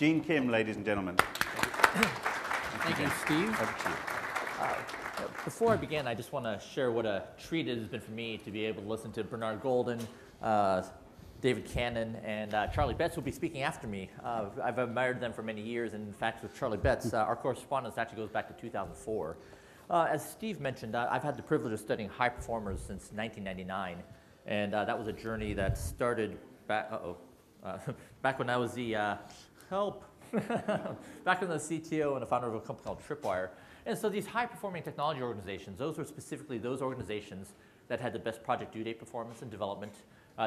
Gene Kim, ladies and gentlemen. Thank you, Steve. Before I begin, I just want to share what a treat it has been for me to be able to listen to Bernard Golden, David Cannon, and Charlie Betts, who will be speaking after me. I've admired them for many years, and in fact, with Charlie Betts, our correspondence actually goes back to 2004. As Steve mentioned, I've had the privilege of studying high performers since 1999, and that was a journey that started back, back when I was the back when I was the CTO and the founder of a company called Tripwire. And so these high-performing technology organizations, those were specifically those organizations that had the best project due date performance and development.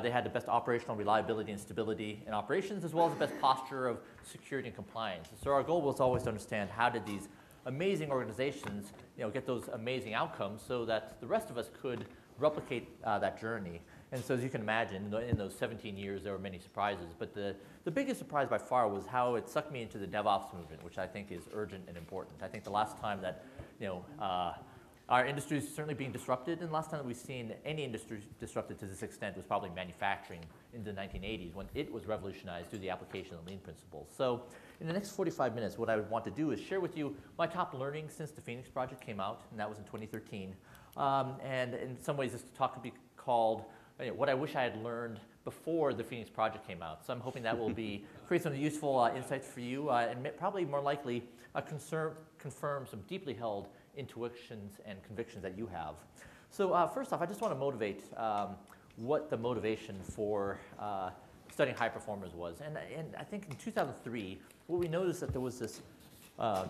They had the best operational reliability and stability in operations, as well as the best posture of security and compliance. So our goal was always to understand how did these amazing organizations, you know, get those amazing outcomes so that the rest of us could replicate that journey. And so as you can imagine, in those 17 years, there were many surprises. But the biggest surprise by far was how it sucked me into the DevOps movement, which I think is urgent and important. I think the last time that, you know, our industry is certainly being disrupted, and the last time that we've seen any industry disrupted to this extent was probably manufacturing in the 1980s when it was revolutionized through the application of lean principles. So in the next 45 minutes, what I would want to do is share with you my top learnings since the Phoenix Project came out, and that was in 2013. And in some ways, this talk could be called, you know, what I wish I had learned before the Phoenix Project came out. So I'm hoping that will be create some useful insights for you, and probably more likely confirm some deeply held intuitions and convictions that you have. So first off, I just want to motivate what the motivation for studying high performers was. And I think in 2003, what we noticed that there was this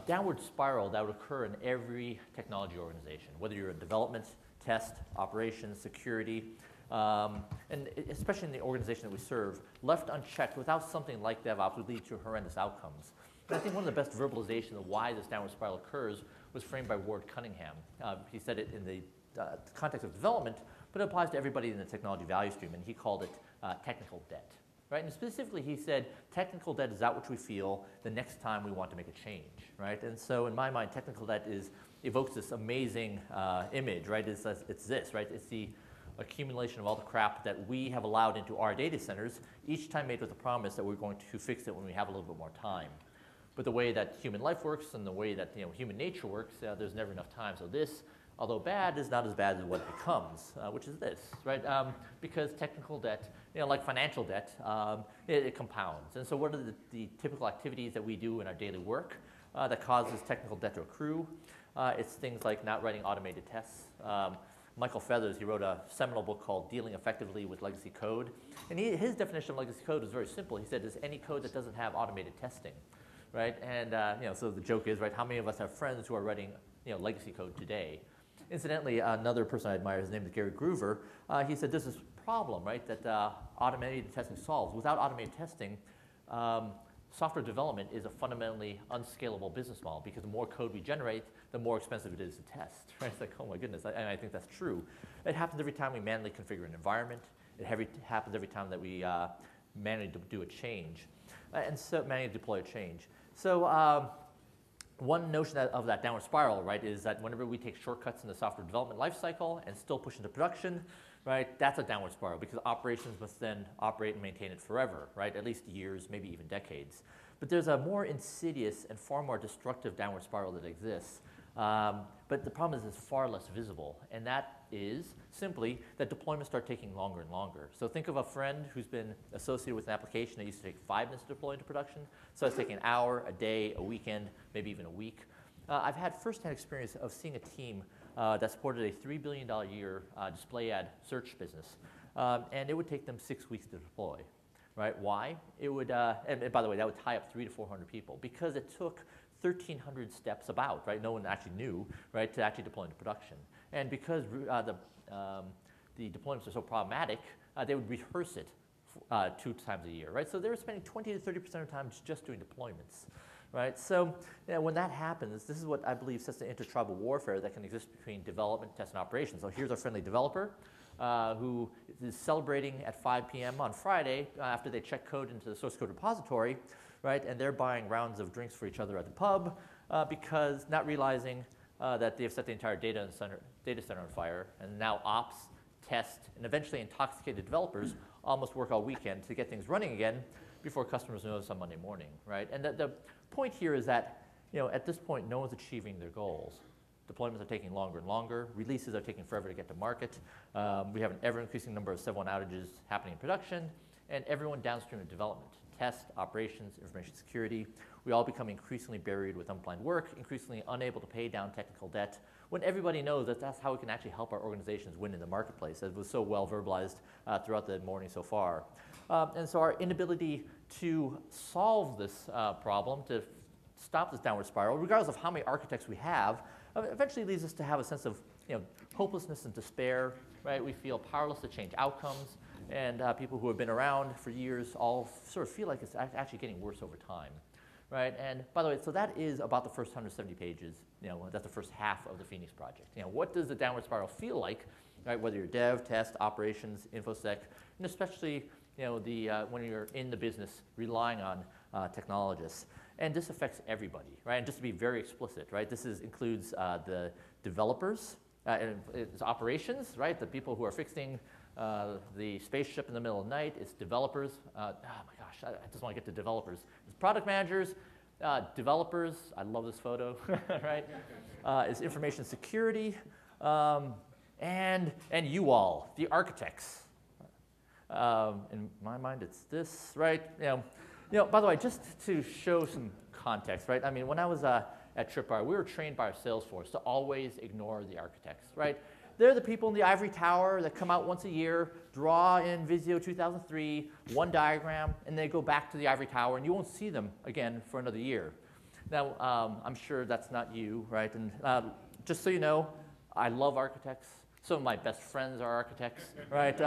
downward spiral that would occur in every technology organization, whether you're in development, test, operations, security, and especially in the organization that we serve, left unchecked without something like DevOps would lead to horrendous outcomes. But I think one of the best verbalizations of why this downward spiral occurs was framed by Ward Cunningham. He said it in the context of development, but it applies to everybody in the technology value stream, and he called it technical debt. Right? And specifically, he said, technical debt is that which we feel the next time we want to make a change. Right? And so in my mind, technical debt evokes this amazing image. Right? It's this. Right? It's the accumulation of all the crap that we have allowed into our data centers, each time made with the promise that we're going to fix it when we have a little bit more time. But the way that human life works and the way that, you know, human nature works, there's never enough time. So this, although bad, is not as bad as what it becomes, which is this, right? Because technical debt, you know, like financial debt, it compounds. And so what are the typical activities that we do in our daily work that causes technical debt to accrue? It's things like not writing automated tests. Michael Feathers, he wrote a seminal book called Dealing Effectively with Legacy Code. And his definition of legacy code was very simple. He said, it's any code that doesn't have automated testing. Right? And you know, so the joke is, right, how many of us have friends who are writing, you know, legacy code today? Incidentally, another person I admire, his name is Gary Gruver. He said this is a problem, right, that automated testing solves. Without automated testing, software development is a fundamentally unscalable business model because the more code we generate, the more expensive it is to test. Right? It's like, oh my goodness, and I think that's true. It happens every time we manually configure an environment. It happens every time that we manually do a change, and so manually deploy a change. So one notion of that downward spiral, right, is that whenever we take shortcuts in the software development lifecycle and still push into production, right, that's a downward spiral because operations must then operate and maintain it forever, right, at least years, maybe even decades. But there's a more insidious and far more destructive downward spiral that exists. But the problem is it's far less visible, and that is simply that deployments start taking longer and longer. So think of a friend who's been associated with an application that used to take 5 minutes to deploy into production. So it's taking an hour, a day, a weekend, maybe even a week. I've had firsthand experience of seeing a team that supported a $3 billion a year display ad search business, and it would take them 6 weeks to deploy. Right? Why? It would, and by the way, that would tie up 300 to 400 people because it took 1,300 steps about, right? No one actually knew, right, to actually deploy into production. And because the deployments are so problematic, they would rehearse it 2 times a yeyear, right? So they were spending 20 to 30% of time just doing deployments, right? So you know, when that happens, this is what I believe sets the intertribal warfare that can exist between development, test, and operations. So here's our friendly developer who is celebrating at 5 p.m. on Friday after they check code into the source code repository, right? And they're buying rounds of drinks for each other at the pub because not realizing that they've set the entire data center on fire. And now ops, test, and eventually intoxicated developers almost work all weekend to get things running again before customers notice on Monday morning, right? And the point here is that, you know, at this point, no one's achieving their goals. Deployments are taking longer and longer. Releases are taking forever to get to market. We have an ever-increasing number of Sev1 outages happening in production, and everyone downstream of development, test, operations, information security. We all become increasingly buried with unplanned work, increasingly unable to pay down technical debt, when everybody knows that that's how we can actually help our organizations win in the marketplace, as was so well verbalized throughout the morning so far. And so our inability to solve this problem, to stop this downward spiral, regardless of how many architects we have, eventually leads us to have a sense of, you know, hopelessness and despair, right? We feel powerless to change outcomes, and people who have been around for years all sort of feel like it's actually getting worse over time, right? And by the way, so that is about the first 170 pages, you know, that's the first half of the Phoenix Project. You know, what does the downward spiral feel like, right? Whether you're dev, test, operations, infosec, and especially, you know, the, when you're in the business relying on technologists. And this affects everybody, right? And just to be very explicit, right, this is, includes the developers, and it's operations, right? The people who are fixing the spaceship in the middle of the night. It's developers. Oh my gosh, I just want to get to developers. It's product managers, developers. I love this photo, right? It's information security, and you all, the architects. In my mind, it's this, right? You know, by the way, just to show some context, right? I mean, when I was at Tripwire, we were trained by our sales force to always ignore the architects, right? They're the people in the ivory tower that come out once a year, draw in Visio 2003, one diagram, and they go back to the ivory tower, and you won't see them again for another year. Now, I'm sure that's not you, right? And just so you know, I love architects. Some of my best friends are architects, right?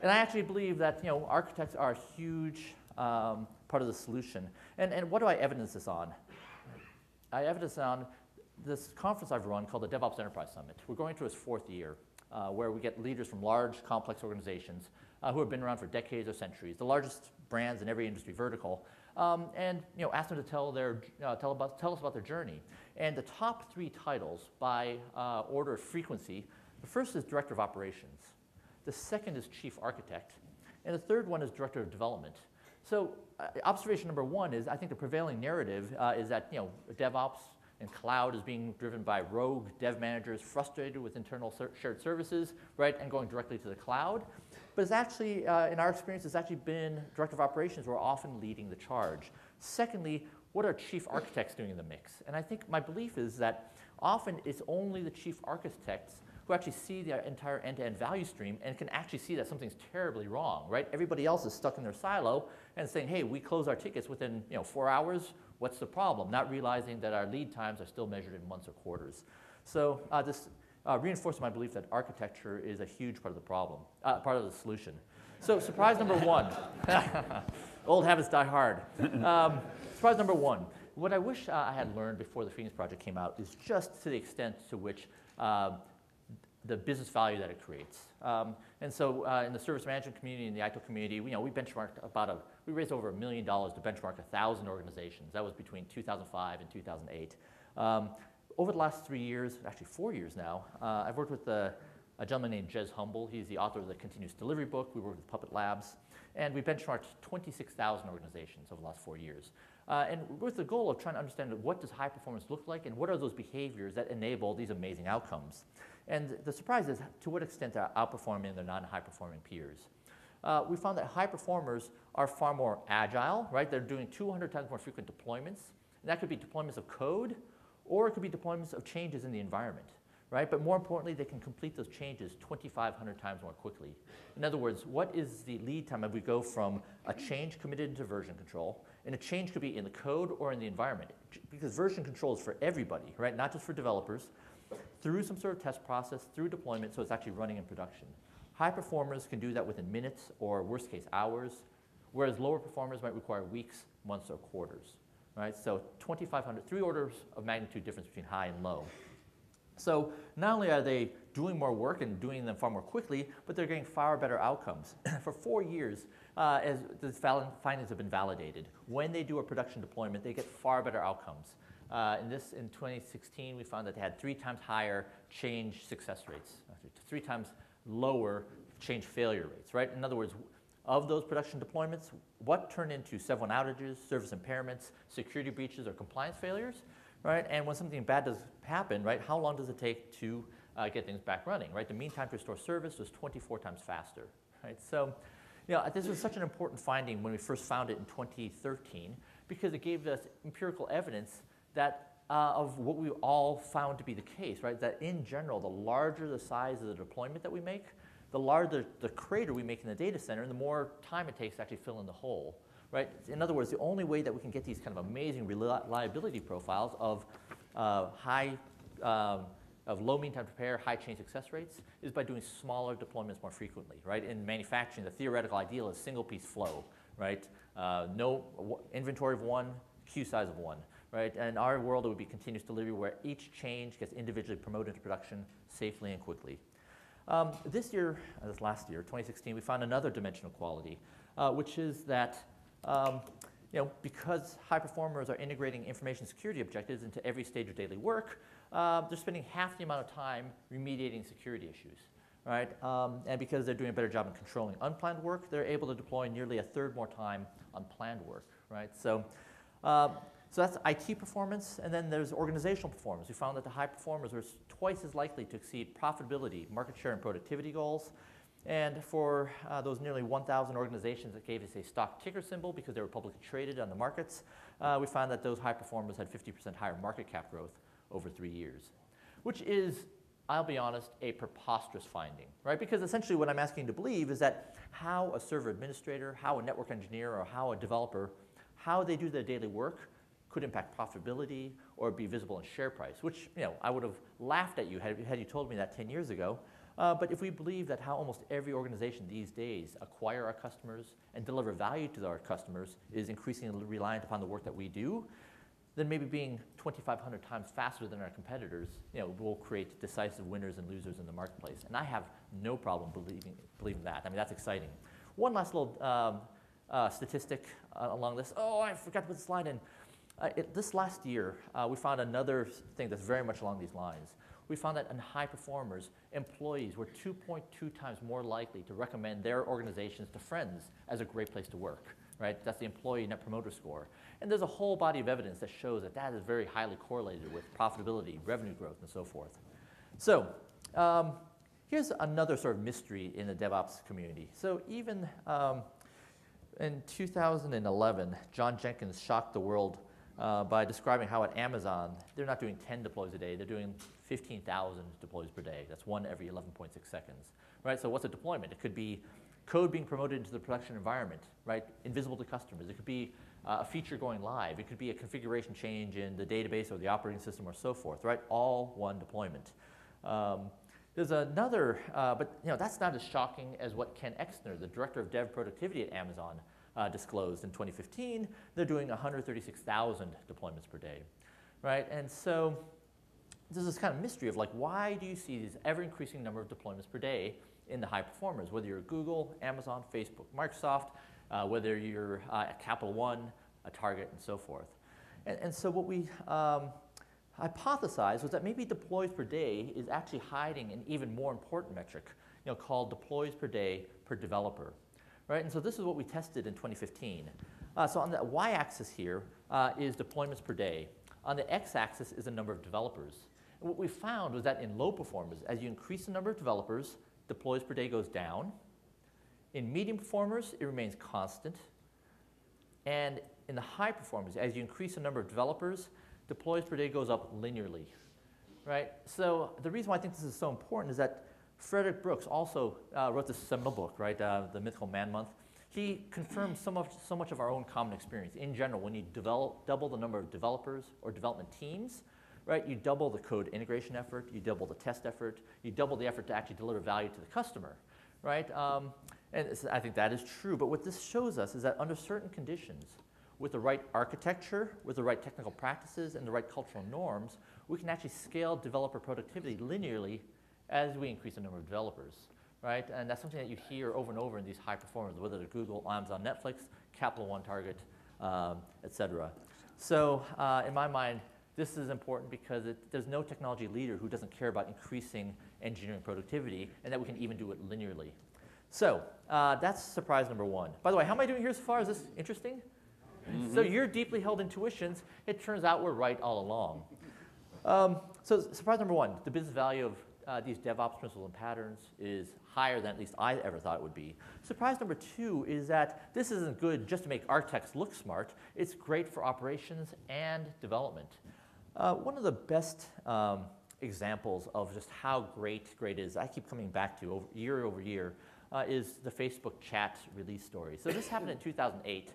And I actually believe that, you know, architects are a huge part of the solution. And what do I evidence this on? I evidence it on this conference I've run called the DevOps Enterprise Summit. We're going to its fourth year, where we get leaders from large, complex organizations who have been around for decades or centuries, the largest brands in every industry vertical, and, you know, ask them to tell us about their journey. And the top three titles by order of frequency, the first is Director of Operations, the second is Chief Architect, and the third one is Director of Development. So observation number one is, I think the prevailing narrative is that, you know, DevOps and cloud is being driven by rogue dev managers frustrated with internal shared services, right, and going directly to the cloud. But it's actually, in our experience, it's actually been Director of Operations who are often leading the charge. Secondly, what are chief architects doing in the mix? And I think my belief is that often it's only the chief architects who actually see the entire end-to-end value stream and can actually see that something's terribly wrong, right? Everybody else is stuck in their silo and saying, hey, we close our tickets within, you know, 4 hours. What's the problem? Not realizing that our lead times are still measured in months or quarters. So this reinforces my belief that architecture is a huge part of the problem, part of the solution. So surprise number one, old habits die hard. Surprise number one, what I wish I had learned before the Phoenix Project came out is just to the extent to which the business value that it creates. And so in the service management community, in the ITIL community, you know, we raised over $1 million to benchmark 1,000 organizations. That was between 2005 and 2008. Over the last 3 years, actually 4 years now, I've worked with a gentleman named Jez Humble. He's the author of the Continuous Delivery book. We worked with Puppet Labs. And we benchmarked 26,000 organizations over the last 4 years. And with the goal of trying to understand what does high performance look like and what are those behaviors that enable these amazing outcomes. And the surprise is to what extent they're outperforming their non-high performing peers. We found that high performers are far more agile, right? They're doing 200 times more frequent deployments. And that could be deployments of code, or it could be deployments of changes in the environment, right? But more importantly, they can complete those changes 2,500 times more quickly. In other words, what is the lead time if we go from a change committed to version control? And a change could be in the code or in the environment, because version control is for everybody, right? Not just for developers. Through some sort of test process, through deployment, so it's actually running in production. High performers can do that within minutes or, worst case, hours, whereas lower performers might require weeks, months, or quarters, right? So 2,500, 3 orders of magnitude difference between high and low. So not only are they doing more work and doing them far more quickly, but they're getting far better outcomes. For 4 years, as the findings have been validated, when they do a production deployment, they get far better outcomes. In 2016, we found that they had 3 times higher change success rates, 3 times lower change failure rates, right? In other words, Of those production deployments, what turn into 7-1 outages, service impairments, security breaches, or compliance failures, right? And when something bad does happen, right, how long does it take to get things back running, right? The mean time to restore service was 24 times faster, right? So, you know, this was such an important finding when we first found it in 2013 because it gave us empirical evidence that of what we all found to be the case, right? That in general, the larger the size of the deployment that we make, the larger the crater we make in the data center, and the more time it takes to actually fill in the hole, right? In other words, the only way that we can get these kind of amazing reliability profiles of low mean time to repair, high change success rates is by doing smaller deployments more frequently, right? In manufacturing, the theoretical ideal is single piece flow, right? No inventory of one, queue size of one, right? And in our world, it would be continuous delivery where each change gets individually promoted into production safely and quickly. This last year, 2016, we found another dimension of quality, which is that, you know, because high performers are integrating information security objectives into every stage of daily work, they're spending half the amount of time remediating security issues, right? And because they're doing a better job in controlling unplanned work, they're able to deploy nearly a third more time on planned work, right? So, so that's IT performance, and then there's organizational performance. We found that the high performers were twice as likely to exceed profitability, market share, and productivity goals. And for those nearly 1,000 organizations that gave us a stock ticker symbol because they were publicly traded on the markets, we found that those high performers had 50% higher market cap growth over 3 years, which is, I'll be honest, a preposterous finding, right? Because essentially what I'm asking you to believe is that how a server administrator, how a network engineer, or how a developer, how they do their daily work could impact profitability or be visible in share price, which, you know, I would have laughed at you had you told me that 10 years ago. But if we believe that how almost every organization these days acquire our customers and deliver value to our customers is increasingly reliant upon the work that we do, then maybe being 2,500 times faster than our competitors, you know, will create decisive winners and losers in the marketplace. And I have no problem believing that. I mean, that's exciting. One last little statistic along this. Oh, I forgot to put the slide in. This last year, we found another thing that's very much along these lines. We found that in high performers, employees were 2.2 times more likely to recommend their organizations to friends as a great place to work, right? That's the employee net promoter score. And there's a whole body of evidence that shows that that is very highly correlated with profitability, revenue growth, and so forth. So here's another sort of mystery in the DevOps community. So even in 2011, John Jenkins shocked the world by describing how at Amazon, they're not doing 10 deploys a day, they're doing 15,000 deploys per day. That's one every 11.6 seconds, right? So what's a deployment? It could be code being promoted into the production environment, right? Invisible to customers. It could be a feature going live. It could be a configuration change in the database or the operating system or so forth, right? All one deployment. There's another, but you know, that's not as shocking as what Ken Exner, the director of dev productivity at Amazon, disclosed in 2015, they're doing 136,000 deployments per day, right? And so there's this kind of mystery of like, why do you see these ever-increasing number of deployments per day in the high performers, whether you're Google, Amazon, Facebook, Microsoft, whether you're at Capital One, a Target, and so forth. And so what we hypothesized was that maybe deploys per day is actually hiding an even more important metric, you know, called deploys per day per developer. Right? And so this is what we tested in 2015. So on the y-axis here is deployments per day. On the x-axis is the number of developers. And what we found was that in low performers, as you increase the number of developers, deploys per day goes down. In medium performers, it remains constant. And in the high performers, as you increase the number of developers, deploys per day goes up linearly. Right? So the reason why I think this is so important is that Frederick Brooks also wrote this seminal book, right, The Mythical Man Month. He confirmed so much of our own common experience. In general, when you double the number of developers or development teams, right, you double the code integration effort, you double the test effort, you double the effort to actually deliver value to the customer, right? And I think that is true. But what this shows us is that under certain conditions, with the right architecture, with the right technical practices, and the right cultural norms, we can actually scale developer productivity linearly as we increase the number of developers, right? And that's something that you hear over and over in these high performers, whether they're Google, Amazon, Netflix, Capital One, Target, et cetera. So in my mind, this is important because there's no technology leader who doesn't care about increasing engineering productivity and that we can even do it linearly. So that's surprise number one. By the way, how am I doing here so far? Is this interesting? Mm-hmm. So your deeply held intuitions, it turns out we're right all along. So surprise number one, the business value of these DevOps principles and patterns is higher than at least I ever thought it would be. Surprise number two is that this isn't good just to make architects look smart. It's great for operations and development. One of the best examples of just how great is, I keep coming back to over year, is the Facebook chat release story. So this happened in 2008.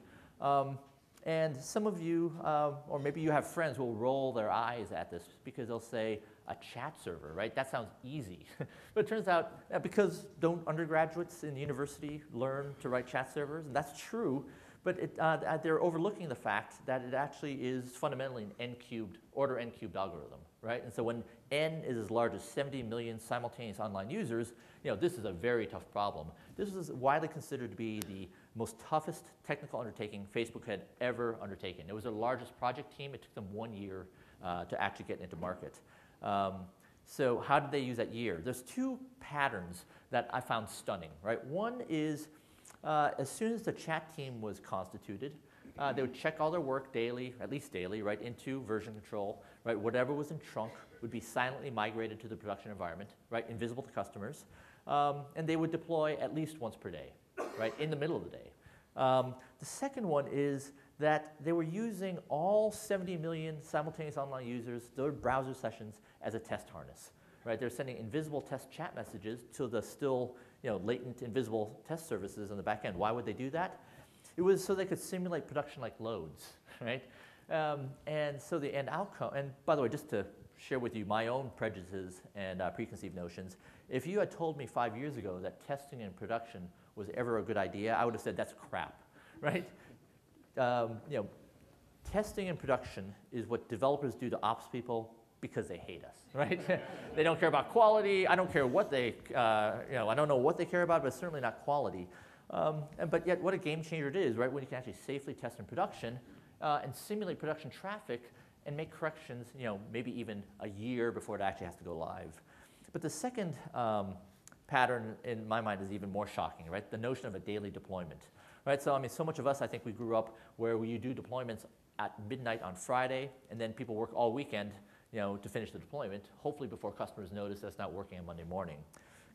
And some of you, or maybe you have friends, will roll their eyes at this because they'll say, a chat server, right? That sounds easy. But it turns out, because don't undergraduates in university learn to write chat servers? And that's true, but they're overlooking the fact that it actually is fundamentally an order n cubed algorithm, right? And so when n is as large as 70 million simultaneous online users, you know, this is a very tough problem. This is widely considered to be the most toughest technical undertaking Facebook had ever undertaken. It was their largest project team. It took them 1 year to actually get into market. So how did they use that year? There's two patterns that I found stunning, right? One is as soon as the chat team was constituted, they would check all their work daily, at least daily, right, into version control, right? Whatever was in trunk would be silently migrated to the production environment, right, invisible to customers, and they would deploy at least once per day, right, in the middle of the day. The second one is that they were using all 70 million simultaneous online users, their browser sessions, as a test harness, right? They're sending invisible test chat messages to the still, you know, latent invisible test services on the back end. Why would they do that? It was so they could simulate production-like loads, right? And so the end outcome, and by the way, just to share with you my own prejudices and preconceived notions, if you had told me 5 years ago that testing in production was ever a good idea, I would have said that's crap, right? You know, testing in production is what developers do to ops people because they hate us, right? They don't care about quality. I don't care what they, you know, I don't know what they care about, but certainly not quality. But yet, what a game changer it is, right? When you can actually safely test in production and simulate production traffic and make corrections, you know, maybe even a year before it actually has to go live. But the second pattern, in my mind, is even more shocking, right? The notion of a daily deployment. Right, so I mean, so much of us, I think we grew up where you do deployments at midnight on Friday, and then people work all weekend, you know, to finish the deployment, hopefully before customers notice that's not working on Monday morning.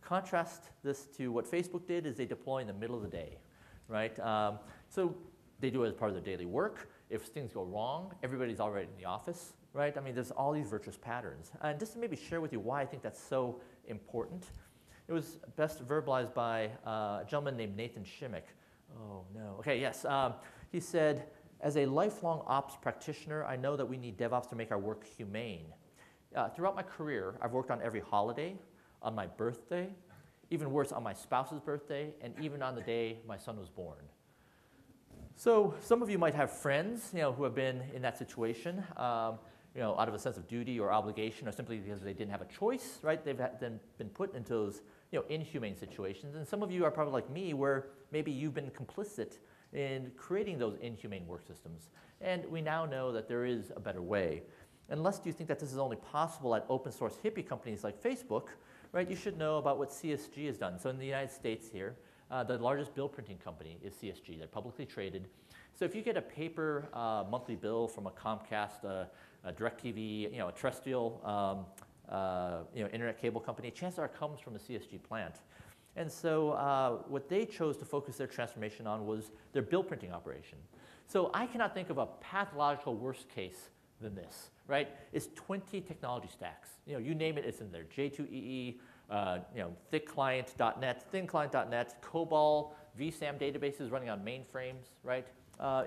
Contrast this to what Facebook did is they deploy in the middle of the day, right? So they do it as part of their daily work. If things go wrong, everybody's already in the office, right? I mean, there's all these virtuous patterns. And just to maybe share with you why I think that's so important, it was best verbalized by a gentleman named Nathan Shimmick. Oh, no. Okay, yes. He said, as a lifelong ops practitioner, I know that we need DevOps to make our work humane. Throughout my career, I've worked on every holiday, on my birthday, even worse, on my spouse's birthday, and even on the day my son was born. So some of you might have friends, you know, who have been in that situation, you know, out of a sense of duty or obligation or simply because they didn't have a choice, right? They've then been put into those, you know, inhumane situations. And some of you are probably like me where maybe you've been complicit in creating those inhumane work systems. And we now know that there is a better way. Unless you think that this is only possible at open source hippie companies like Facebook, right? You should know about what CSG has done. So in the United States here, the largest bill printing company is CSG. They're publicly traded. So if you get a paper monthly bill from a Comcast, a DirecTV, you know, a terrestrial you know, internet cable company, chances are it comes from a CSG plant. And so what they chose to focus their transformation on was their bill printing operation. So I cannot think of a pathological worse case than this, right? It's 20 technology stacks. You know, you name it, it's in there. J2EE, you know, thickclient.net, thinclient.net, COBOL, vSAM databases running on mainframes, right?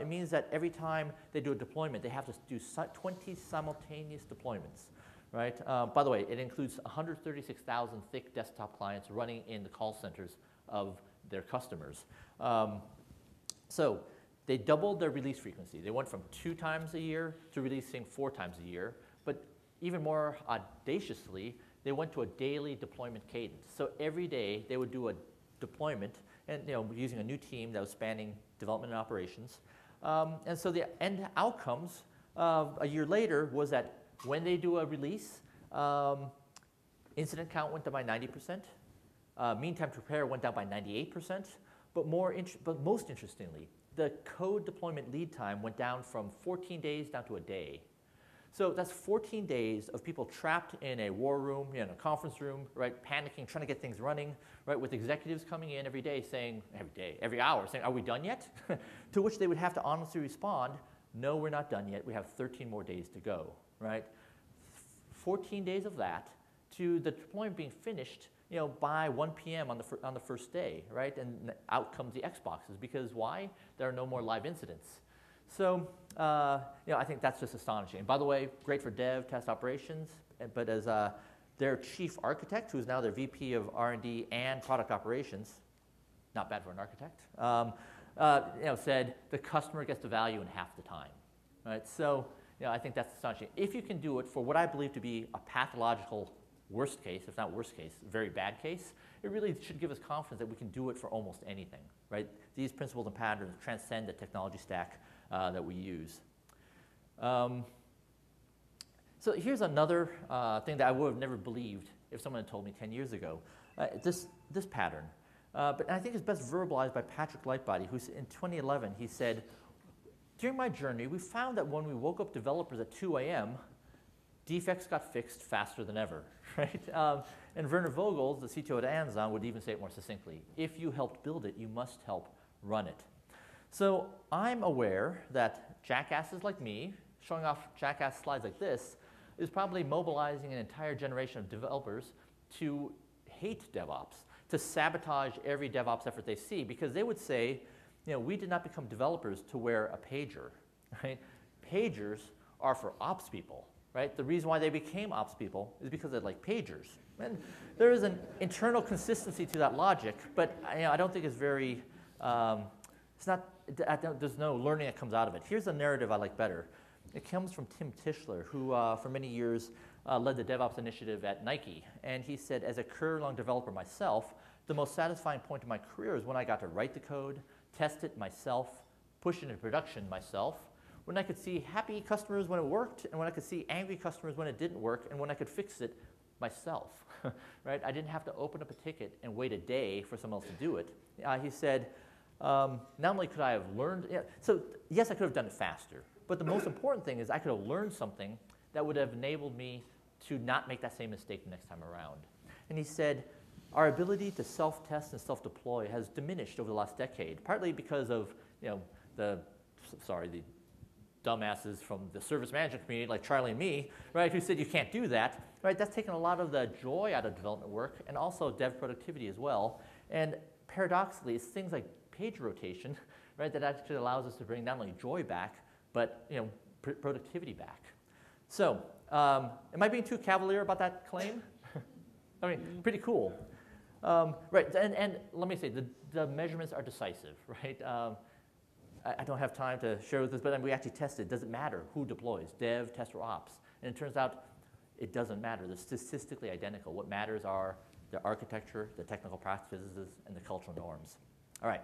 It means that every time they do a deployment, they have to do 20 simultaneous deployments. Right? By the way, it includes 136,000 thick desktop clients running in the call centers of their customers. So they doubled their release frequency. They went from 2 times a year to releasing 4 times a year. But even more audaciously, they went to a daily deployment cadence. So every day they would do a deployment and, you know, using a new team that was spanning development and operations. And so the end outcomes a year later was that when they do a release, incident count went up by 90%. Mean time to repair went down by 98%, but most interestingly, the code deployment lead time went down from 14 days down to a day. So that's 14 days of people trapped in a war room, in a conference room, right, panicking, trying to get things running, right, with executives coming in every day saying, every hour, saying, are we done yet? To which they would have to honestly respond, no, we're not done yet. We have 13 more days to go, right? 14 days of that to the deployment being finished, you know, by 1 p.m. on the first day, right? And out comes the Xboxes, because why? There are no more live incidents. So, you know, I think that's just astonishing. And by the way, great for dev, test operations, but as their chief architect, who is now their VP of R&D and product operations, not bad for an architect, you know, said the customer gets the value in half the time, right? So, you know, I think that's astonishing. If you can do it for what I believe to be a pathological worst case, if not worst case, very bad case, it really should give us confidence that we can do it for almost anything, right? These principles and patterns transcend the technology stack that we use. So here's another thing that I would have never believed if someone had told me 10 years ago, this pattern. But I think it's best verbalized by Patrick Lightbody, who in 2011, he said, during my journey, we found that when we woke up developers at 2 a.m., defects got fixed faster than ever, right? And Werner Vogel, the CTO at Amazon, would even say it more succinctly, if you helped build it, you must help run it. So I'm aware that jackasses like me, showing off jackass slides like this, is probably mobilizing an entire generation of developers to hate DevOps, to sabotage every DevOps effort they see, because they would say, you know, we did not become developers to wear a pager, right? Pagers are for ops people, right? The reason why they became ops people is because they like pagers. And there is an internal consistency to that logic, but you know, I don't think it's very, there's no learning that comes out of it. Here's a narrative I like better. It comes from Tim Tischler, who for many years led the DevOps initiative at Nike. And he said, as a career-long developer myself, the most satisfying point of my career is when I got to write the code, test it myself, push it into production myself, when I could see happy customers when it worked, and when I could see angry customers when it didn't work, and when I could fix it myself. Right? I didn't have to open up a ticket and wait a day for someone else to do it. He said, not only could I have learned, so yes, I could have done it faster, but the most important thing is I could have learned something that would have enabled me to not make that same mistake the next time around. And he said, our ability to self-test and self-deploy has diminished over the last decade, partly because of, you know, the dumbasses from the service management community like Charlie and me, right, who said you can't do that, right? That's taken a lot of the joy out of development work and also dev productivity as well. And paradoxically, it's things like page rotation, right, that actually allows us to bring not only joy back, but, you know, productivity back. So, am I being too cavalier about that claim? I mean, pretty cool. Right, and let me say, the measurements are decisive, right? I don't have time to share with this, but we actually tested, does it matter who deploys, dev, test, or ops? And it turns out it doesn't matter. They're statistically identical. What matters are the architecture, the technical practices, and the cultural norms. All right,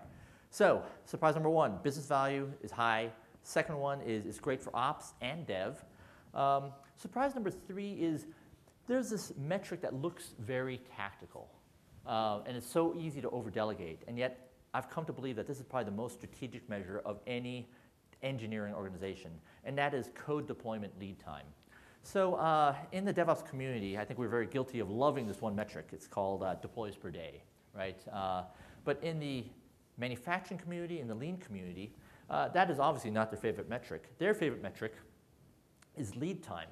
so surprise number one, business value is high. Second one is it's great for ops and dev. Surprise number three is there's this metric that looks very tactical, and it's so easy to overdelegate, and yet I've come to believe that this is probably the most strategic measure of any engineering organization, and that is code deployment lead time. So in the DevOps community, I think we're very guilty of loving this one metric. It's called deploys per day, right? But in the manufacturing community, in the lean community, that is obviously not their favorite metric. Their favorite metric is lead time.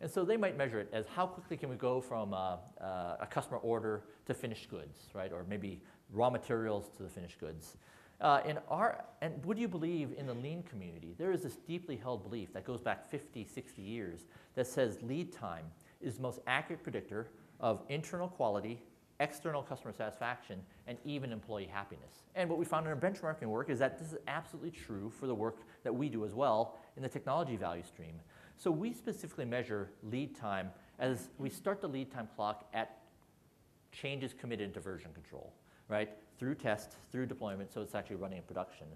And so they might measure it as how quickly can we go from a customer order to finished goods, right? Or maybe raw materials to the finished goods. And would you believe in the lean community, there is this deeply held belief that goes back 50, 60 years that says lead time is the most accurate predictor of internal quality, external customer satisfaction, and even employee happiness. And what we found in our benchmarking work is that this is absolutely true for the work that we do as well in the technology value stream. So we specifically measure lead time as we start the lead time clock at changes committed to version control, right? Through test, through deployment, so it's actually running in production.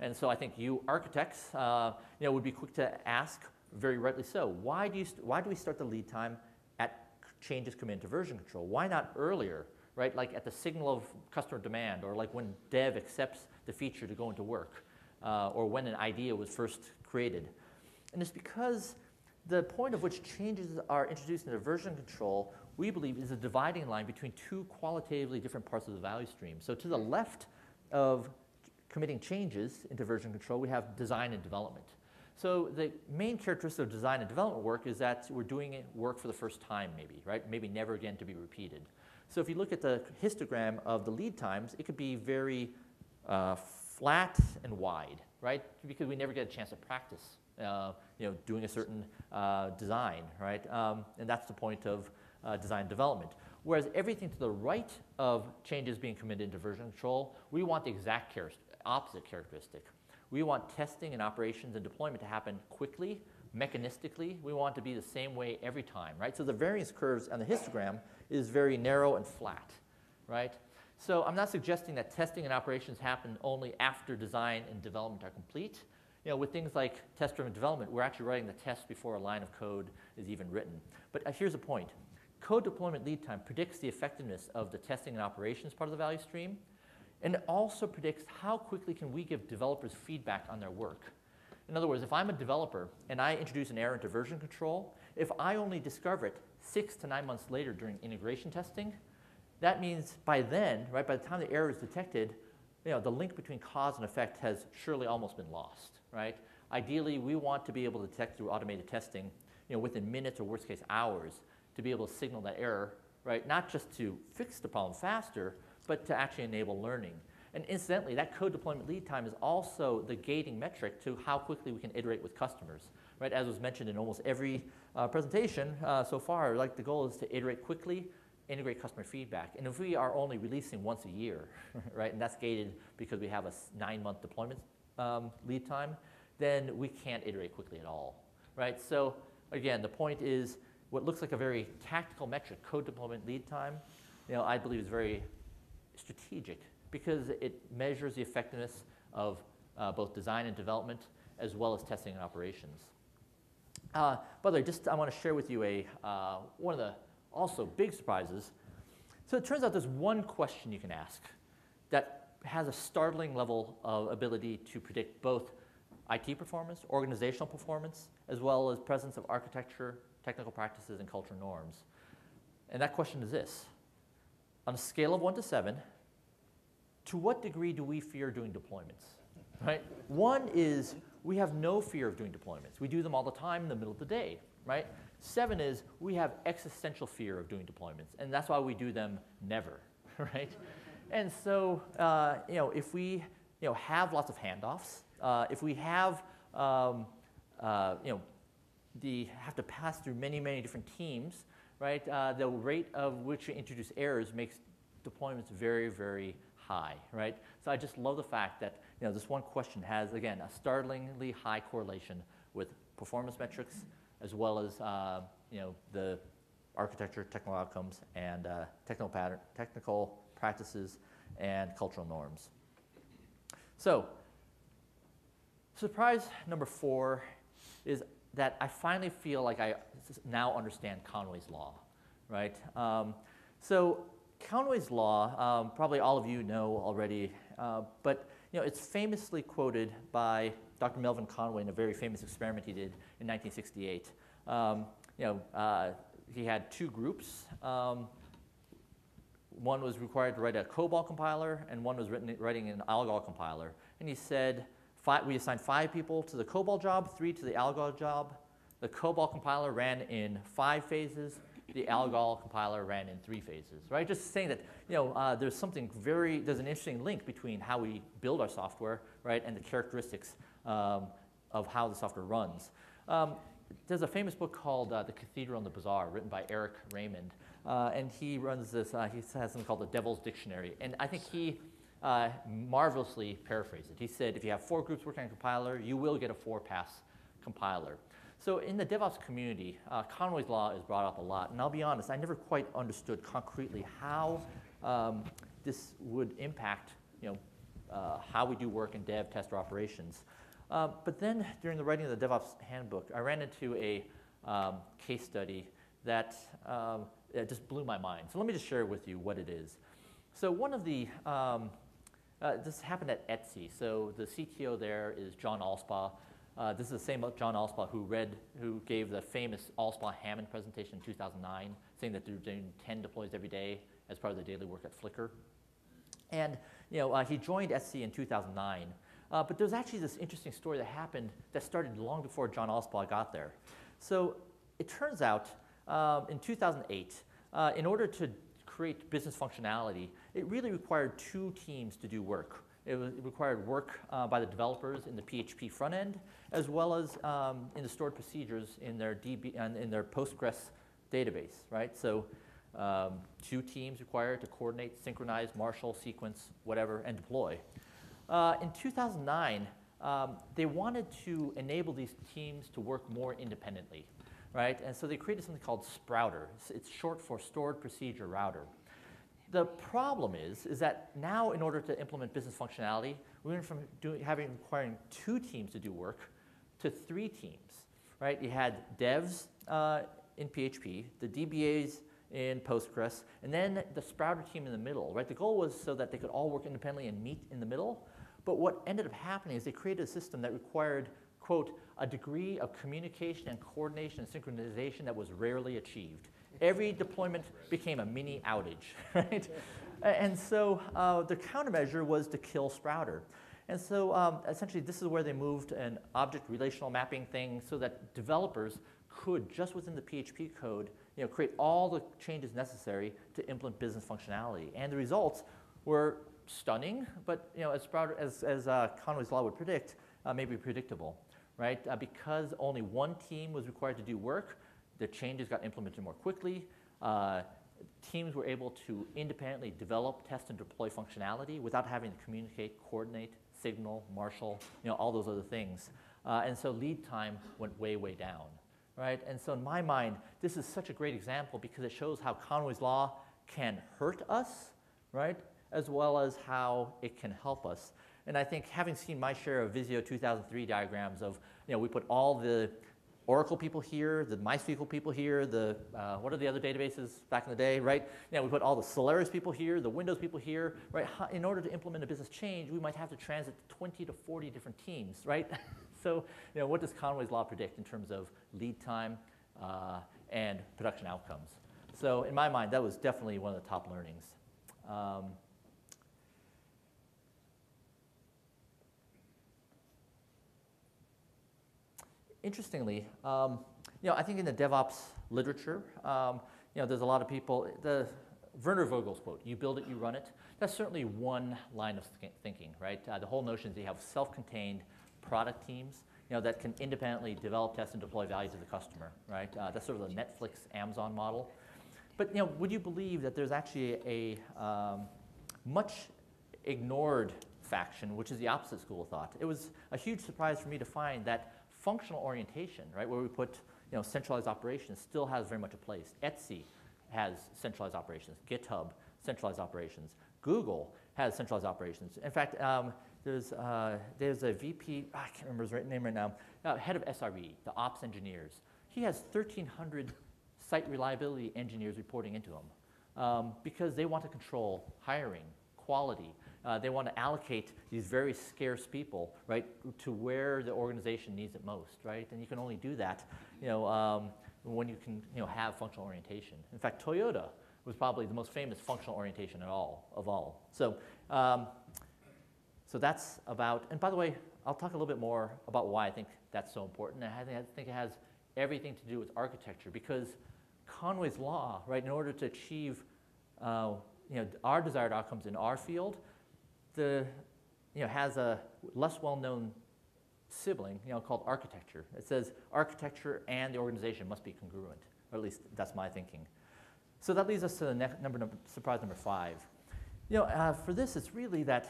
And so I think you architects you know, would be quick to ask, very rightly so, why do we start the lead time at changes committed to version control? Why not earlier, right? Like at the signal of customer demand, or like when dev accepts the feature to go into work, or when an idea was first created. And it's because the point at which changes are introduced into version control, we believe, is a dividing line between two qualitatively different parts of the value stream. So to the left of committing changes into version control, we have design and development. So the main characteristic of design and development work is that we're doing work for the first time, maybe, right? Maybe never again to be repeated. So if you look at the histogram of the lead times, it could be very flat and wide, right? Because we never get a chance to practice, doing a certain design, right? And that's the point of design development. Whereas everything to the right of changes being committed into version control, we want the exact opposite characteristic. We want testing and operations and deployment to happen quickly, mechanistically. We want it to be the same way every time, right? So the variance curves on the histogram is very narrow and flat, right? So I'm not suggesting that testing and operations happen only after design and development are complete. You know, with things like test-driven development, we're actually writing the test before a line of code is even written. But here's the point. Code deployment lead time predicts the effectiveness of the testing and operations part of the value stream, and it also predicts how quickly can we give developers feedback on their work. In other words, if I'm a developer and I introduce an error into version control, if I only discover it 6 to 9 months later during integration testing, that means by then, right, by the time the error is detected, you know, the link between cause and effect has surely almost been lost, right? Ideally, we want to be able to detect through automated testing, you know, within minutes or worst case hours, to be able to signal that error, right? Not just to fix the problem faster, but to actually enable learning. And incidentally, that code deployment lead time is also the gating metric to how quickly we can iterate with customers, right? As was mentioned in almost every presentation so far, like the goal is to iterate quickly, integrate customer feedback. And if we are only releasing once a year, right, and that's gated because we have a 9-month deployment lead time, then we can't iterate quickly at all, right? So again, the point is what looks like a very tactical metric, code deployment lead time, you know, I believe is very strategic because it measures the effectiveness of both design and development as well as testing and operations. By the way, I want to share with you a one of the also big surprises. So it turns out there's one question you can ask that has a startling level of ability to predict both IT performance, organizational performance, as well as presence of architecture, technical practices, and cultural norms. And that question is this. On a scale of 1 to 7, to what degree do we fear doing deployments, right? 1 is we have no fear of doing deployments. We do them all the time in the middle of the day, right? 7 is we have existential fear of doing deployments, and that's why we do them never, right? And so, you know, if we, you know, have lots of handoffs, if we have, you know, have to pass through many, many different teams, right? The rate of which you introduce errors makes deployments very, very high, right? So I just love the fact that, you know, this one question has, again, a startlingly high correlation with performance metrics as well as, you know, the architecture, technical outcomes, and technical practices and cultural norms. So surprise number 4 is that I finally feel like I now understand Conway's Law, right? So Conway's Law, probably all of you know already, but you know, it's famously quoted by Dr. Melvin Conway in a very famous experiment he did in 1968. You know, he had 2 groups. One was required to write a COBOL compiler, and one was writing an ALGOL compiler. And he said, we assigned 5 people to the COBOL job, 3 to the ALGOL job. The COBOL compiler ran in 5 phases. The ALGOL compiler ran in 3 phases, right? Just saying that, you know, there's an interesting link between how we build our software, right, and the characteristics of how the software runs. There's a famous book called The Cathedral and the Bazaar, written by Eric Raymond, and he runs this. He has something called the Devil's Dictionary, and I think he marvelously paraphrased it. He said, if you have 4 groups working on a compiler, you will get a 4-pass compiler. So in the DevOps community, Conway's Law is brought up a lot. And I'll be honest, I never quite understood concretely how this would impact, you know, how we do work in dev, test, or operations. But then during the writing of the DevOps handbook, I ran into a case study that just blew my mind. So let me just share with you what it is. So one of the, this happened at Etsy. So the CTO there is John Allspaugh. This is the same John Allspaugh who gave the famous Allspaugh-Hammond presentation in 2009, saying that they're doing 10 deploys every day as part of the daily work at Flickr. And you know, he joined Etsy in 2009. But there's actually this interesting story that happened that started long before John Allspaugh got there. So it turns out in 2008, in order to create business functionality, it really required two teams to do work. It required work by the developers in the PHP front end, as well as in the stored procedures in their DB and in their Postgres database, right? So two teams required to coordinate, synchronize, marshal, sequence, whatever, and deploy. In 2009, they wanted to enable these teams to work more independently, right? And so they created something called Sprouter. It's short for Stored Procedure Router. The problem is that now in order to implement business functionality, we went from requiring two teams to do work to three teams, right? You had devs in PHP, the DBAs in Postgres, and then the Sprouter team in the middle, right? The goal was so that they could all work independently and meet in the middle. But what ended up happening is they created a system that required, quote, a degree of communication and coordination and synchronization that was rarely achieved. Every deployment became a mini outage, right? And so the countermeasure was to kill Sprouter. And so essentially this is where they moved an object relational mapping thing so that developers could, just within the PHP code, you know, create all the changes necessary to implement business functionality. And the results were stunning, but you know, as Sprouter, as Conway's Law would predict, maybe predictable, right? Because only one team was required to do work, the changes got implemented more quickly. Teams were able to independently develop, test, and deploy functionality without having to communicate, coordinate, signal, marshal, you know, all those other things. And so lead time went way, way down, right? And so in my mind, this is such a great example because it shows how Conway's Law can hurt us, right? As well as how it can help us. And I think having seen my share of Visio 2003 diagrams of, you know, we put all the Oracle people here, the MySQL people here, the, what are the other databases back in the day, right? Now we put all the Solaris people here, the Windows people here, right? In order to implement a business change, we might have to transit 20 to 40 different teams, right? So, you know, what does Conway's Law predict in terms of lead time and production outcomes? So in my mind, that was definitely one of the top learnings. Interestingly, you know, I think in the DevOps literature, you know, there's a lot of people, the Werner Vogel's quote, you build it, you run it. That's certainly one line of thinking, right? The whole notion is that you have self-contained product teams, you know, that can independently develop, test, and deploy value to the customer, right? That's sort of the Netflix, Amazon model. But, you know, would you believe that there's actually a much ignored faction, which is the opposite school of thought? It was a huge surprise for me to find that functional orientation, right, where we put, you know, centralized operations still has very much a place. Etsy has centralized operations. GitHub, centralized operations. Google has centralized operations. In fact, there's a VP, I can't remember his name right now, head of SRE, the ops engineers. He has 1,300 site reliability engineers reporting into him because they want to control hiring, quality. They want to allocate these very scarce people, right, to where the organization needs it most, right? And you can only do that, you know, when you can, you know, have functional orientation. In fact, Toyota was probably the most famous functional orientation of all. So, so that's about. And by the way, I'll talk a little bit more about why I think that's so important. And I think it has everything to do with architecture because Conway's Law, right, in order to achieve, you know, our desired outcomes in our field. You know, has a less well-known sibling, you know, called architecture. It says architecture and the organization must be congruent, or at least that's my thinking. So that leads us to the next surprise number five. You know, for this, it's really that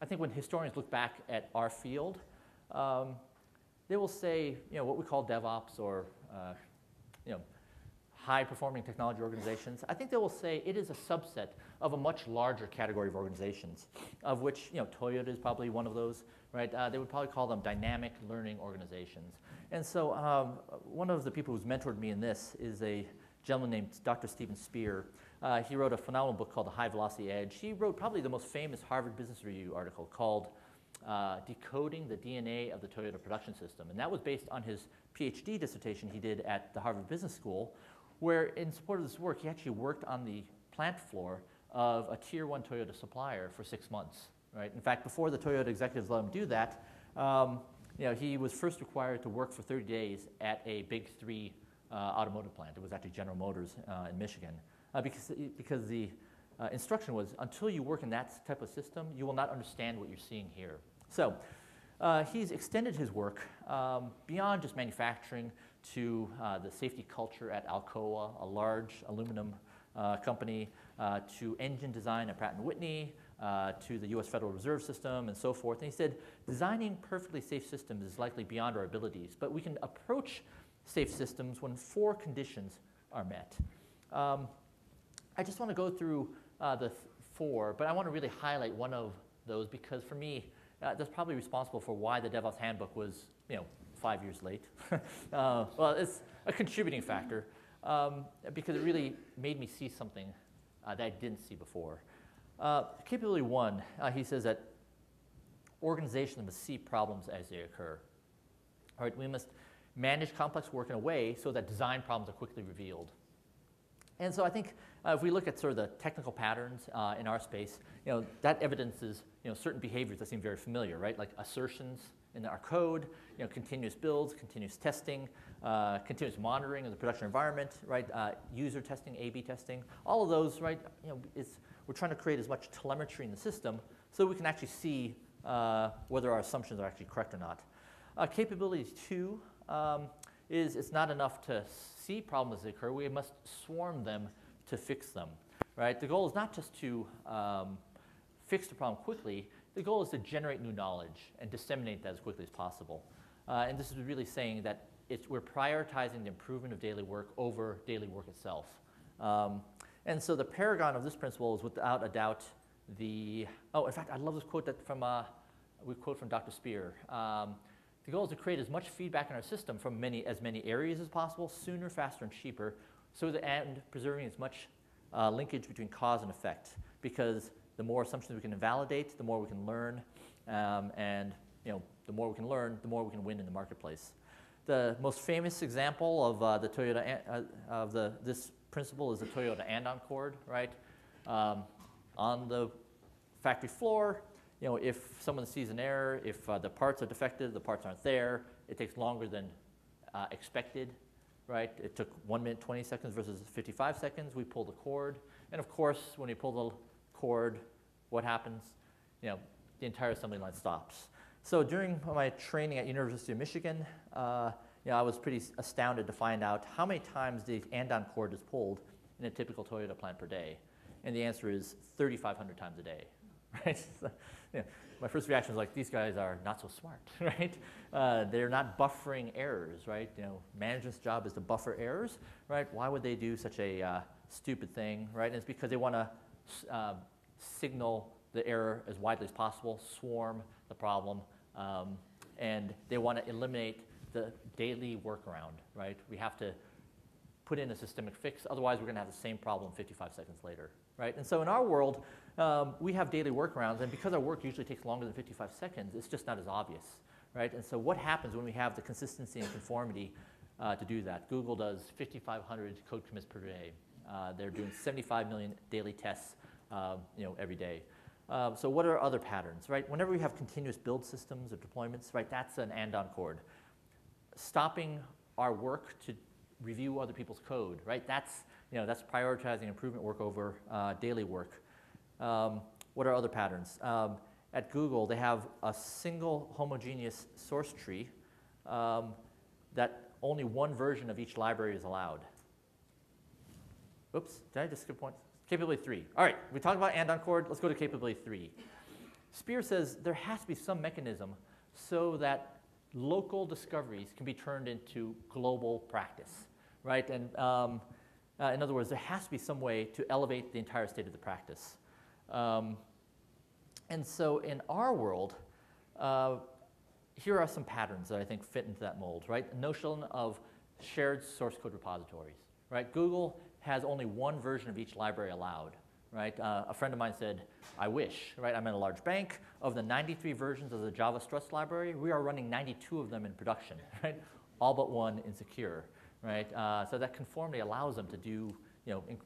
I think when historians look back at our field, they will say, you know, what we call DevOps or, you know, high-performing technology organizations, I think they will say it is a subset of a much larger category of organizations, of which, you know, Toyota is probably one of those, right? They would probably call them dynamic learning organizations. And so one of the people who's mentored me in this is a gentleman named Dr. Stephen Spear. He wrote a phenomenal book called The High Velocity Edge. He wrote probably the most famous Harvard Business Review article called Decoding the DNA of the Toyota Production System. And that was based on his PhD dissertation he did at the Harvard Business School, where in support of this work, he actually worked on the plant floor of a tier one Toyota supplier for 6 months. Right? In fact, before the Toyota executives let him do that, you know, he was first required to work for 30 days at a big three automotive plant. It was actually General Motors in Michigan. Because the instruction was, until you work in that type of system, you will not understand what you're seeing here. So he's extended his work beyond just manufacturing to the safety culture at Alcoa, a large aluminum company, to engine design at Pratt & Whitney, to the US Federal Reserve System, and so forth. And he said, designing perfectly safe systems is likely beyond our abilities, but we can approach safe systems when four conditions are met. I just want to go through the four, but I want to really highlight one of those because for me, that's probably responsible for why the DevOps Handbook was, you know, 5 years late. Well, it's a contributing factor because it really made me see something that I didn't see before. Capability one, he says that organizations must see problems as they occur. All right, we must manage complex work in a way so that design problems are quickly revealed. And so I think if we look at sort of the technical patterns in our space, you know, that evidences, you know, certain behaviors that seem very familiar, right? Like assertions in our code, you know, continuous builds, continuous testing, continuous monitoring of the production environment, right? User testing, A/B testing, all of those, right? You know, we're trying to create as much telemetry in the system so we can actually see whether our assumptions are actually correct or not. Capability two is it's not enough to see problems that occur, we must swarm them to fix them, right? The goal is not just to fix the problem quickly, the goal is to generate new knowledge and disseminate that as quickly as possible. And this is really saying that we're prioritizing the improvement of daily work over daily work itself. And so the paragon of this principle is without a doubt the, oh, in fact, I love this quote that from, we quote from Dr. Spear. The goal is to create as much feedback in our system from as many areas as possible, sooner, faster, and cheaper, so that, and preserving as much linkage between cause and effect. Because the more assumptions we can invalidate, the more we can learn, and you know, the more we can learn, the more we can win in the marketplace. The most famous example of the Toyota this principle is the Toyota Andon cord, right? On the factory floor. You know, if someone sees an error, if the parts are defective, the parts aren't there, it takes longer than expected, right? It took 1 minute, 20 seconds versus 55 seconds. We pull the cord. And of course, when you pull the cord, what happens? You know, the entire assembly line stops. So during my training at University of Michigan, you know, I was pretty astounded to find out how many times the Andon cord is pulled in a typical Toyota plant per day. And the answer is 3,500 times a day. Right? So, you know, my first reaction was like, these guys are not so smart, right? They're not buffering errors, right? You know, management's job is to buffer errors, right? Why would they do such a stupid thing, right? And it's because they want to signal the error as widely as possible, swarm the problem, and they want to eliminate the daily workaround, right? We have to put in a systemic fix, otherwise we're going to have the same problem 55 seconds later, right? And so in our world, we have daily workarounds, and because our work usually takes longer than 55 seconds, it's just not as obvious, right? And so what happens when we have the consistency and conformity to do that? Google does 5,500 code commits per day. They're doing 75 million daily tests, you know, every day. So what are other patterns, right? Whenever we have continuous build systems or deployments, right, that's an Andon cord. Stopping our work to review other people's code, right? That's, you know, that's prioritizing improvement work over daily work. What are other patterns? At Google, they have a single homogeneous source tree that only one version of each library is allowed. Oops, did I just skip one? Capability three. All right, we talked about Andon cord. Let's go to capability three. Spear says there has to be some mechanism so that local discoveries can be turned into global practice, right? And in other words, there has to be some way to elevate the entire state of the practice. And so in our world, here are some patterns that I think fit into that mold, right? The notion of shared source code repositories, right? Google has only one version of each library allowed, right? A friend of mine said, I wish, right? I'm in a large bank. Of the 93 versions of the Java struts library, we are running 92 of them in production, right? All but one in secure, right? So that conformity allows them to do,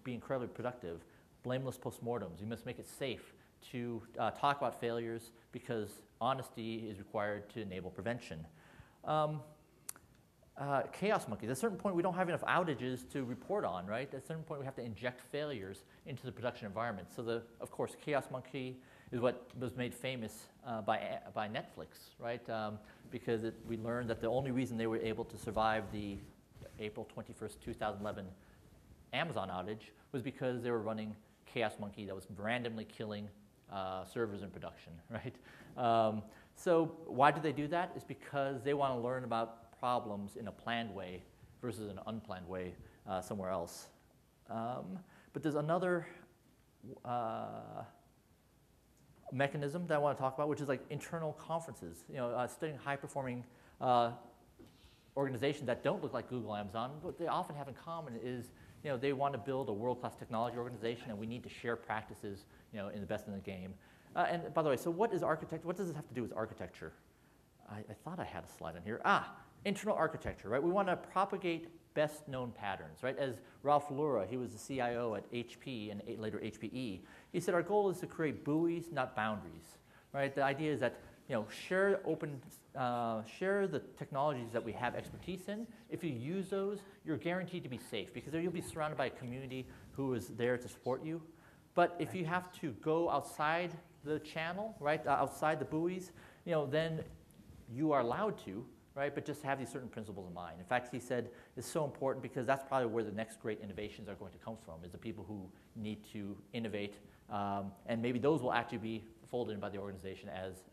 be incredibly productive. Blameless postmortems. You must make it safe to talk about failures because honesty is required to enable prevention. Chaos monkeys. At a certain point, we don't have enough outages to report on, right? At a certain point, we have to inject failures into the production environment. So, of course, Chaos Monkey is what was made famous by Netflix, right? Because we learned that the only reason they were able to survive the April 21st, 2011 Amazon outage was because they were running Chaos Monkey that was randomly killing servers in production, right? So why do they do that? It's because they want to learn about problems in a planned way versus an unplanned way somewhere else. But there's another mechanism that I want to talk about, which is like internal conferences. Studying high-performing organizations that don't look like Google, Amazon, what they often have in common is they want to build a world-class technology organization, and we need to share practices in the best in the game. And by the way, so what is architecture? What does this have to do with architecture? I thought I had a slide in here. Internal architecture, right? We want to propagate best-known patterns, right? As Ralph Lura, he was the CIO at HP and later HPE, he said our goal is to create buoys, not boundaries, right? The idea is that share the technologies that we have expertise in. If you use those, you're guaranteed to be safe because you'll be surrounded by a community who is there to support you. But if you have to go outside the channel, right, outside the buoys, then you are allowed to. Right? But just have these certain principles in mind. In fact, he said it's so important because that's probably where the next great innovations are going to come from, is the people who need to innovate. And maybe those will actually be folded in by the organization as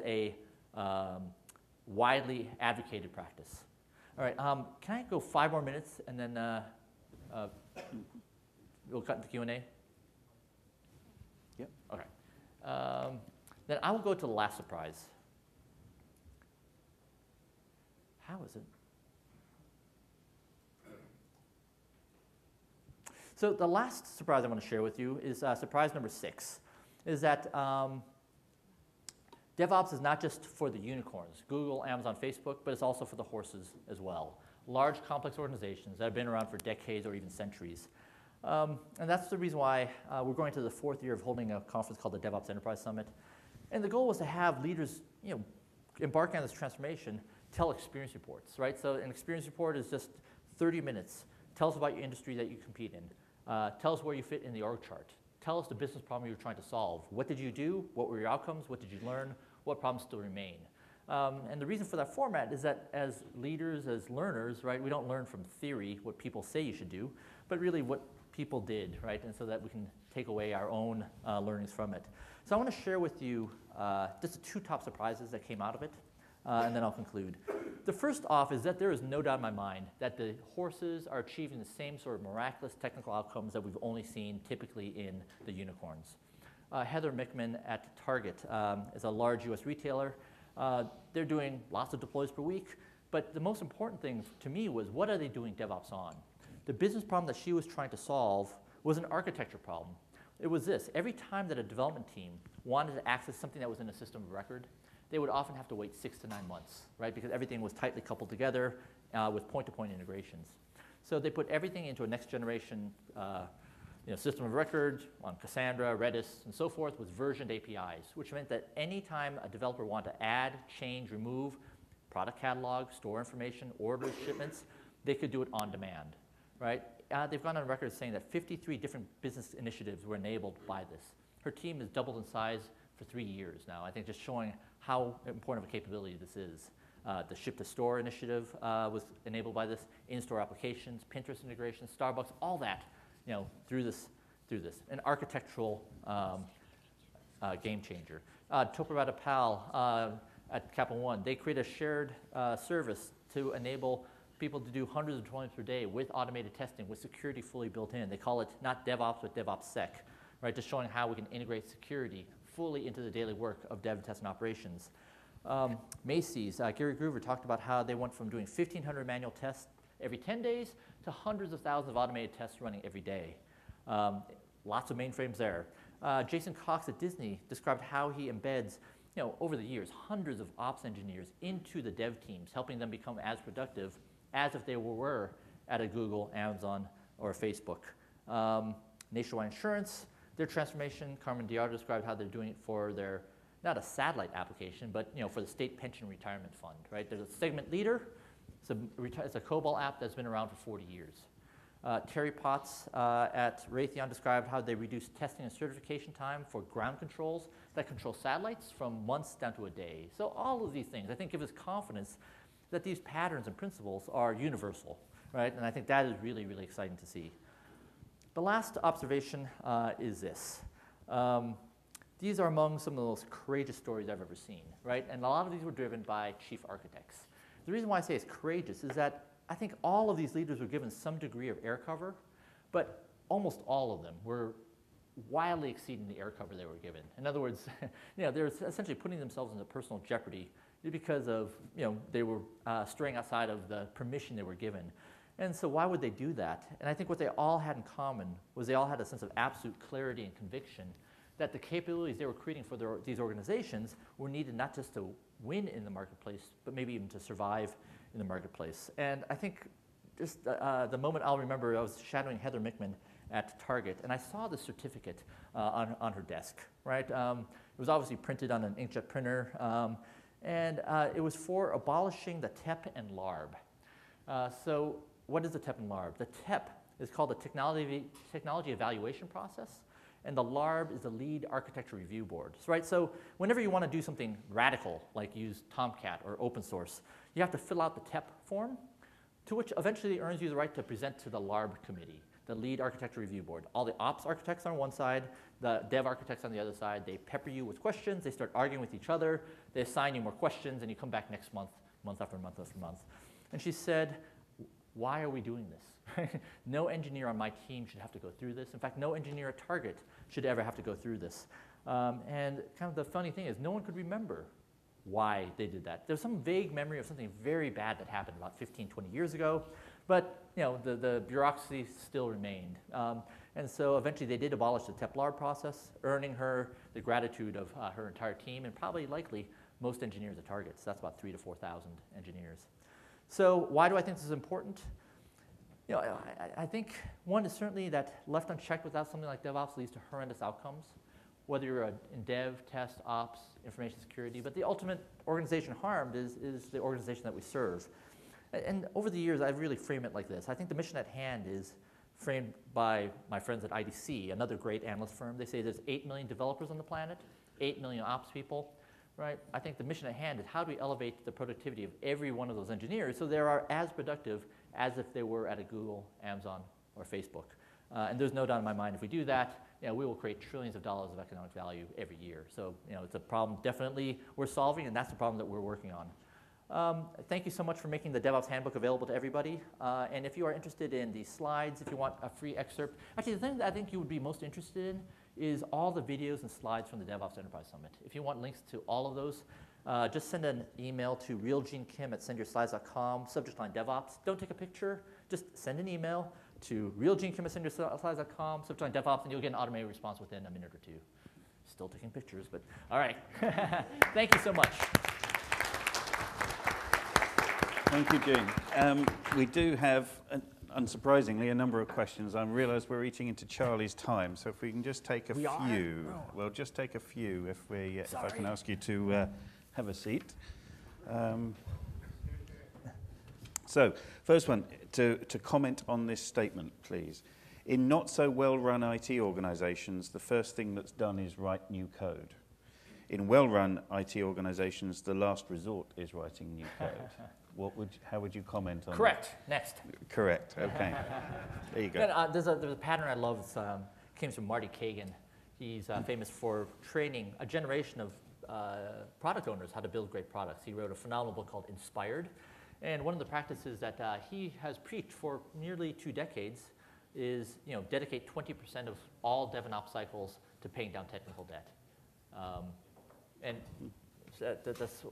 a widely advocated practice. All right, can I go 5 more minutes and then we'll cut into Q&A? Yep. All right. Then I will go to the last surprise. How is it? So the last surprise I want to share with you is surprise number 6, is that DevOps is not just for the unicorns, Google, Amazon, Facebook, but it's also for the horses as well. Large, complex organizations that have been around for decades or even centuries. And that's the reason why we're going to the 4th year of holding a conference called the DevOps Enterprise Summit. And the goal was to have leaders embarking on this transformation tell experience reports, right? So an experience report is just 30 minutes. Tell us about your industry that you compete in. Tell us where you fit in the org chart. Tell us the business problem you were trying to solve. What did you do? What were your outcomes? What did you learn? What problems still remain? And the reason for that format is that as leaders, as learners, right, we don't learn from theory what people say you should do, but really what people did, right? And so that we can take away our own learnings from it. So I want to share with you just the 2 top surprises that came out of it. And then I'll conclude. The first off is that there is no doubt in my mind that the horses are achieving the same sort of miraculous technical outcomes that we've only seen typically in the unicorns. Heather Mickman at Target is a large US retailer. They're doing lots of deploys per week, but the most important thing to me was what are they doing DevOps on? The business problem that she was trying to solve was an architecture problem. It was this: every time that a development team wanted to access something that was in a system of record, they would often have to wait 6 to 9 months, right? Because everything was tightly coupled together with point-to-point integrations. So they put everything into a next-generation system of record on Cassandra, Redis, and so forth with versioned APIs, which meant that any time a developer wanted to add, change, remove product catalog, store information, orders, shipments, they could do it on demand, right? They've gone on record saying that 53 different business initiatives were enabled by this. Her team has doubled in size for 3 years now, I think, just showing how important of a capability this is. The ship-to-store initiative was enabled by this, in-store applications, Pinterest integration, Starbucks, all that, through this. An architectural game changer. Toprata Pal at Capital One, they create a shared service to enable people to do hundreds of deployments per day with automated testing, with security fully built in. They call it not DevOps, but DevOpsSec, right? Just showing how we can integrate security fully into the daily work of dev, test, and operations. Macy's, Gary Gruver talked about how they went from doing 1,500 manual tests every 10 days to hundreds of thousands of automated tests running every day. Lots of mainframes there. Jason Cox at Disney described how he embeds, over the years, hundreds of ops engineers into the dev teams, helping them become as productive as if they were at a Google, Amazon, or Facebook. Nationwide Insurance, their transformation, Carmen Diardo described how they're doing it for their, not a satellite application, but for the state pension retirement fund, right? There's a segment leader. It's a COBOL app that's been around for 40 years. Terry Potts at Raytheon described how they reduced testing and certification time for ground controls that control satellites from months down to a day. So all of these things, I think, give us confidence that these patterns and principles are universal, right? And I think that is really, really exciting to see. The last observation is this. These are among some of the most courageous stories I've ever seen, right? And a lot of these were driven by chief architects. The reason why I say it's courageous is that I think all of these leaders were given some degree of air cover, but almost all of them were wildly exceeding the air cover they were given. In other words, they're essentially putting themselves into personal jeopardy because of, they were straying outside of the permission they were given. And so why would they do that? And I think what they all had in common was they all had a sense of absolute clarity and conviction that the capabilities they were creating for these organizations were needed not just to win in the marketplace, but maybe even to survive in the marketplace. And I think just the moment I'll remember, I was shadowing Heather Mickman at Target, and I saw the certificate on her desk, right? It was obviously printed on an inkjet printer, and it was for abolishing the TEP and LARB. So what is the TEP and LARB? The TEP is called the Technology Evaluation Process, and the LARB is the Lead Architecture Review Board, right? So whenever you want to do something radical, like use Tomcat or open source, you have to fill out the TEP form, to which eventually earns you the right to present to the LARB committee, the Lead Architecture Review Board. All the ops architects on one side, the dev architects on the other side, they pepper you with questions, they start arguing with each other, they assign you more questions, and you come back next month, month after month after month. And she said, why are we doing this? No engineer on my team should have to go through this. In fact, no engineer at Target should ever have to go through this. And kind of the funny thing is no one could remember why they did that. There's some vague memory of something very bad that happened about 15, 20 years ago, but the bureaucracy still remained. And so eventually they did abolish the TEP-LARB process, earning her the gratitude of her entire team and probably likely most engineers at Target. So that's about 3,000 to 4,000 engineers. So why do I think this is important? I think one is certainly that left unchecked without something like DevOps leads to horrendous outcomes, whether you're in dev, test, ops, information security. But the ultimate organization harmed is the organization that we serve. And over the years, I've really framed it like this. I think the mission at hand is framed by my friends at IDC, another great analyst firm. They say there's 8 million developers on the planet, 8 million ops people. Right? I think the mission at hand is how do we elevate the productivity of every one of those engineers so they are as productive as if they were at a Google, Amazon, or Facebook. And there's no doubt in my mind if we do that, we will create trillions of dollars of economic value every year. So it's a problem definitely we're solving, and that's the problem that we're working on. Thank you so much for making the DevOps Handbook available to everybody. And if you are interested in the slides, if you want a free excerpt, actually the thing that I think you would be most interested in is all the videos and slides from the DevOps Enterprise Summit. If you want links to all of those, just send an email to realgenekim@sendyourslides.com, subject line DevOps. Don't take a picture, just send an email to realgenekim@sendyourslides.com, subject line DevOps, and you'll get an automated response within a minute or two. Still taking pictures, but all right. Thank you so much. Thank you, Gene. We do have, unsurprisingly, a number of questions. I realize we're eating into Charlie's time, so if we can just take a few. We'll just take a few if I can ask you to have a seat. So, first one, to comment on this statement, please. In not so well-run IT organizations, the first thing that's done is write new code. In well-run IT organizations, the last resort is writing new code. How would you comment on that? Next. Correct, okay. There you go. Then, there's a pattern I love. It came from Marty Kagan. He's famous for training a generation of product owners how to build great products. He wrote a phenomenal book called Inspired. And one of the practices that he has preached for nearly 2 decades is dedicate 20% of all dev and ops cycles to paying down technical debt. And that's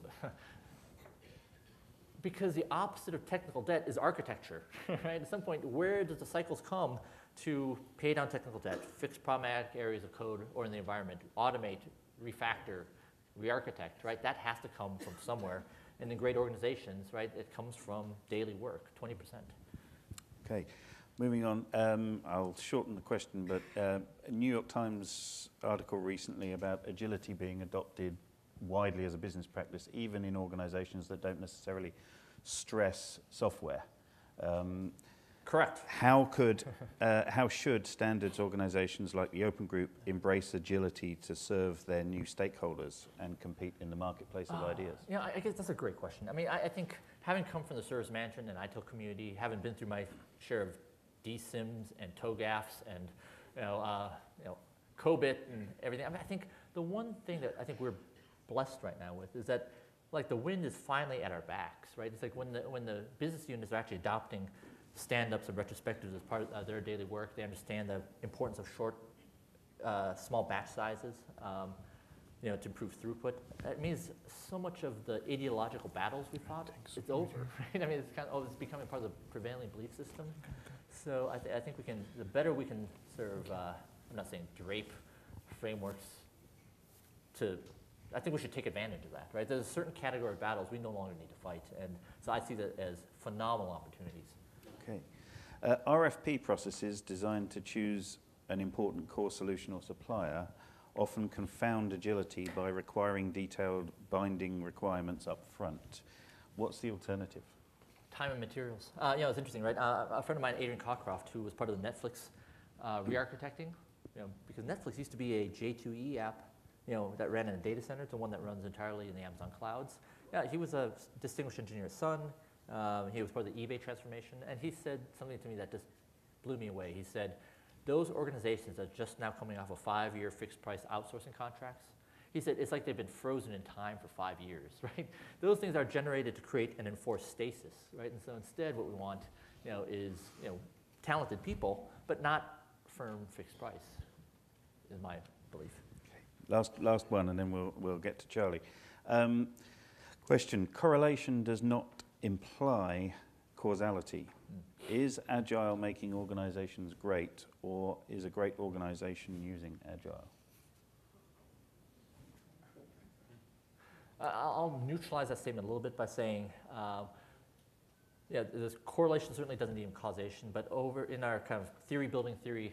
because the opposite of technical debt is architecture, right? At some point, where does the cycles come to pay down technical debt, fix problematic areas of code or in the environment, automate, refactor, re-architect, right? That has to come from somewhere. And in great organizations, right, it comes from daily work, 20%. Okay, moving on. I'll shorten the question, but a New York Times article recently about agility being adopted widely as a business practice, even in organizations that don't necessarily stress software. Correct. How should standards organizations like the Open Group embrace agility to serve their new stakeholders and compete in the marketplace of ideas? Yeah, I guess that's a great question. I mean, I think having come from the service management and ITIL community, having been through my share of DSIMs and TOGAFs and COBIT and everything, I mean, I think the one thing that I think we're blessed right now with is that like the wind is finally at our backs, right? It's like when the business units are actually adopting stand-ups and retrospectives as part of their daily work. They understand the importance of short, small batch sizes, you know, to improve throughput. That means so much of the ideological battles we fought, it's over, right? I mean, it's kind of, it's becoming part of the prevailing belief system. So I think we can, the better we can serve, I'm not saying drape frameworks to, I think we should take advantage of that, right? There's a certain category of battles we no longer need to fight. And so I see that as phenomenal opportunities. Okay. RFP processes designed to choose an important core solution or supplier often confound agility by requiring detailed binding requirements up front. What's the alternative? Time and materials. You know, it's interesting, right? A friend of mine, Adrian Cockcroft, who was part of the Netflix re-architecting, you know, because Netflix used to be a J2E app, you know, that ran in a data center to one that runs entirely in the Amazon clouds. Yeah, he was a distinguished engineer at Sun. He was part of the eBay transformation, and he said something to me that just blew me away. He said, those organizations that are just now coming off of 5-year fixed-price outsourcing contracts, he said, it's like they've been frozen in time for 5 years, right? Those things are generated to create and enforce stasis, right? And so instead what we want, you know, is, you know, talented people, but not firm fixed price, is my belief. Okay. Last one, and then we'll get to Charlie. Question, correlation does not imply causality. Is agile making organizations great, or is a great organization using agile? I'll neutralize that statement a little bit by saying, yeah, this correlation certainly doesn't mean causation, but over in our kind of theory building, theory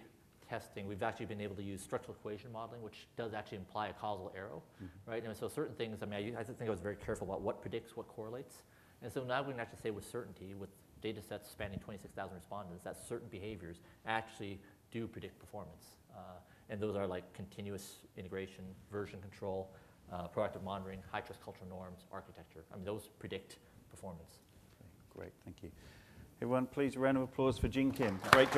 testing, we've actually been able to use structural equation modeling, which does actually imply a causal arrow, right? And so certain things, I mean, I think I was very careful about what predicts, what correlates. And so now we can actually say with certainty, with data sets spanning 26,000 respondents, that certain behaviors actually do predict performance. And those are like continuous integration, version control, proactive monitoring, high trust cultural norms, architecture. I mean, those predict performance. Okay, great, thank you. Everyone, please, a round of applause for Gene Kim. Great job.